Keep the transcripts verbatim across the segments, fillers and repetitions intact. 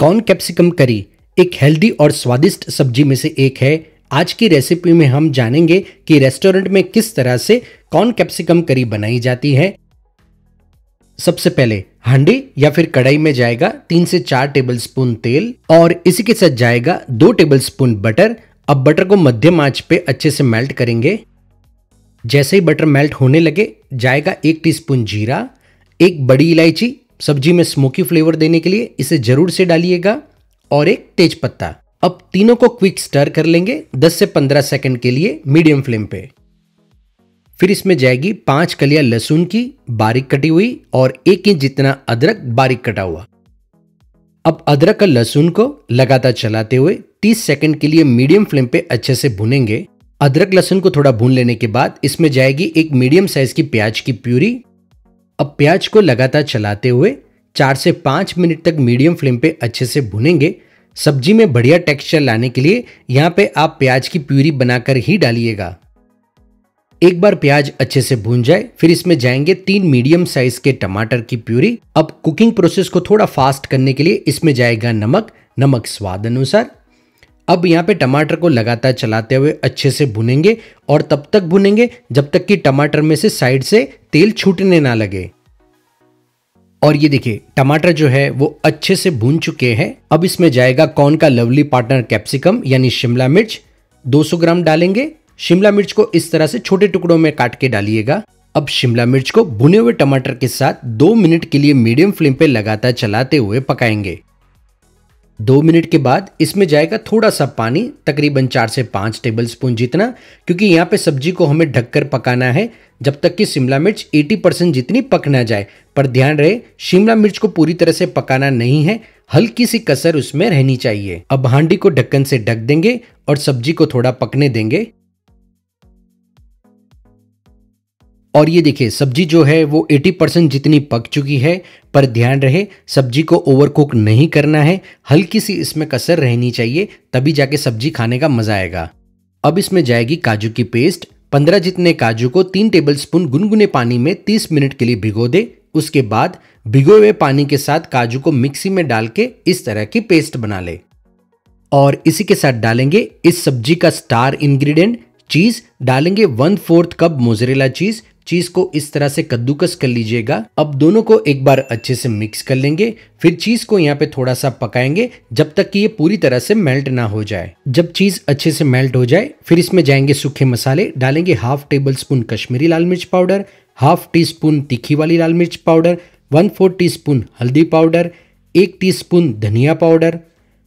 Corn capsicum करी एक healthy और स्वादिष्ट सब्जी में से एक है। आज की रेसिपी में हम जानेंगे कि रेस्टोरेंट में किस तरह से कॉर्न कैप्सिकम करी बनाई जाती है। सबसे पहले हांडी या फिर कढ़ाई में जाएगा तीन से चार टेबलस्पून तेल और इसी के साथ जाएगा दो टेबलस्पून बटर। अब बटर को मध्यम आंच पे अच्छे से मेल्ट करेंगे। जैसे ही बटर मेल्ट होने लगे जाएगा एक टीस्पून जीरा, एक बड़ी इलायची, सब्जी में स्मोकी फ्लेवर देने के लिए इसे जरूर से डालिएगा, और एक तेजपत्ता। अब तीनों को क्विक स्टर कर लेंगे दस से पंद्रह सेकंड के लिए मीडियम फ्लेम पे। फिर इसमें जाएगी पांच कलियां लहसुन की बारीक कटी हुई और एक इंच जितना अदरक बारीक कटा हुआ। अब अदरक और लहसुन को लगातार चलाते हुए तीस सेकंड के लिए मीडियम फ्लेम पे अच्छे से भूनेंगे। अदरक लहसुन को थोड़ा भून लेने के बाद इसमें जाएगी एक मीडियम साइज की प्याज की प्यूरी। अब प्याज को लगातार चलाते हुए चार से पाँच मिनट तक मीडियम फ्लेम पे अच्छे से भुनेंगे। सब्जी में बढ़िया टेक्सचर लाने के लिए यहाँ पे आप प्याज की प्यूरी बनाकर ही डालिएगा। एक बार प्याज अच्छे से भून जाए फिर इसमें जाएंगे तीन मीडियम साइज के टमाटर की प्यूरी। अब कुकिंग प्रोसेस को थोड़ा फास्ट करने के लिए इसमें जाएगा नमक, नमक स्वाद अनुसार। अब यहाँ पे टमाटर को लगातार चलाते हुए अच्छे से भुनेंगे और तब तक भुनेंगे जब तक कि टमाटर में से साइड से तेल छूटने ना लगे। और ये देखिए टमाटर जो है वो अच्छे से भून चुके हैं। अब इसमें जाएगा कॉर्न का लवली पार्टनर कैप्सिकम यानी शिमला मिर्च दो सौ ग्राम डालेंगे। शिमला मिर्च को इस तरह से छोटे टुकड़ों में काट के डालिएगा। अब शिमला मिर्च को भुने हुए टमाटर के साथ दो मिनट के लिए मीडियम फ्लेम पे लगातार चलाते हुए पकाएंगे। दो मिनट के बाद इसमें जाएगा थोड़ा सा पानी, तकरीबन चार से पाँच टेबलस्पून जितना, क्योंकि यहाँ पे सब्जी को हमें ढककर पकाना है जब तक कि शिमला मिर्च अस्सी परसेंट जितनी पक ना जाए। पर ध्यान रहे शिमला मिर्च को पूरी तरह से पकाना नहीं है, हल्की सी कसर उसमें रहनी चाहिए। अब हांडी को ढक्कन से ढक देंगे और सब्जी को थोड़ा पकने देंगे। और ये देखिए सब्जी जो है वो अस्सी परसेंट जितनी पक चुकी है, पर ध्यान रहे सब्जी को ओवरकुक नहीं करना है, हल्की सी इसमें कसर रहनी चाहिए, तभी जाके सब्जी खाने का मजा आएगा। अब इसमें जाएगी काजू की पेस्ट। पंद्रह जितने काजू को तीन टेबलस्पून गुनगुने पानी में तीस मिनट के लिए भिगो दे। उसके बाद भिगोए हुए पानी के साथ काजू को मिक्सी में डाल के इस तरह की पेस्ट बना ले। और इसी के साथ डालेंगे इस सब्जी का स्टार इंग्रेडिएंट चीज। डालेंगे one fourth cup mozzarella cheese. चीज को इस तरह से कद्दूकस कर लीजिएगा। अब दोनों को एक बार अच्छे से मिक्स कर लेंगे। फिर चीज को यहाँ पे थोड़ा सा पकाएंगे जब तक कि ये पूरी तरह से मेल्ट ना हो जाए। जब चीज अच्छे से मेल्ट हो जाए फिर इसमें जाएंगे सूखे मसाले। डालेंगे हाफ टेबल स्पून कश्मीरी लाल मिर्च पाउडर, हाफ टी स्पून तीखी वाली लाल मिर्च powder, one fourth teaspoon हल्दी पाउडर, एक टी स्पून धनिया पाउडर,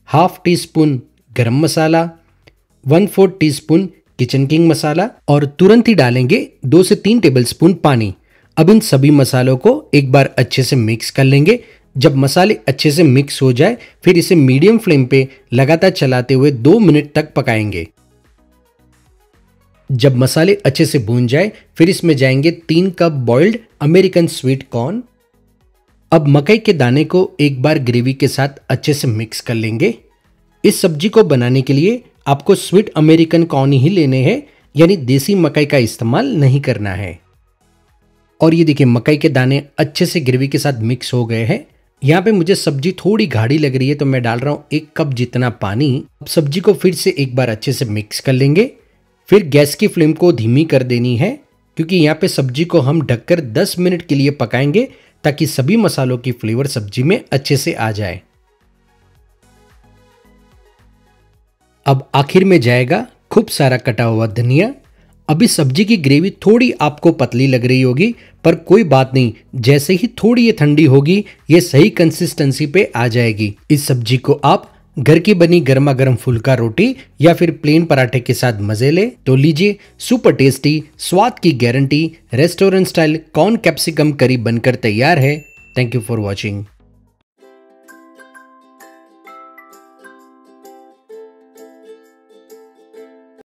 हाफ टी स्पून गर्म मसाला, one fourth teaspoon Kitchen king मसाला, और तुरंत ही डालेंगे दो से तीन टेबलस्पून पानी। अब इन सभी मसालों को एक बार अच्छे से मिक्स कर लेंगे। जब मसाले अच्छे से मिक्स हो जाए फिर इसे मीडियम फ्लेम पे लगातार चलाते हुए दो मिनट तक पकाएंगे। जब मसाले अच्छे से भून जाए फिर इसमें जाएंगे तीन cup boiled American sweet corn. अब मकई के दाने को एक बार ग्रेवी के साथ अच्छे से मिक्स कर लेंगे। इस सब्जी को बनाने के लिए आपको स्वीट अमेरिकन कॉर्न ही लेने हैं, यानी देसी मकई का इस्तेमाल नहीं करना है। और ये देखिए मकई के दाने अच्छे से ग्रेवी के साथ मिक्स हो गए हैं। यहाँ पे मुझे सब्जी थोड़ी गाढ़ी लग रही है तो मैं डाल रहा हूँ एक कप जितना पानी। अब सब्जी को फिर से एक बार अच्छे से मिक्स कर लेंगे। फिर गैस की फ्लेम को धीमी कर देनी है, क्योंकि यहाँ पे सब्जी को हम ढककर दस मिनट के लिए पकाएंगे ताकि सभी मसालों की फ्लेवर सब्जी में अच्छे से आ जाए। अब आखिर में जाएगा खूब सारा कटा हुआ धनिया। अभी सब्जी की ग्रेवी थोड़ी आपको पतली लग रही होगी, पर कोई बात नहीं, जैसे ही थोड़ी ये ठंडी होगी ये सही कंसिस्टेंसी पे आ जाएगी। इस सब्जी को आप घर की बनी गर्मा गर्म फुल्का रोटी या फिर प्लेन पराठे के साथ मजे ले। तो लीजिए सुपर टेस्टी, स्वाद की guarantee restaurant style corn capsicum curry बनकर तैयार है। Thank you for watching.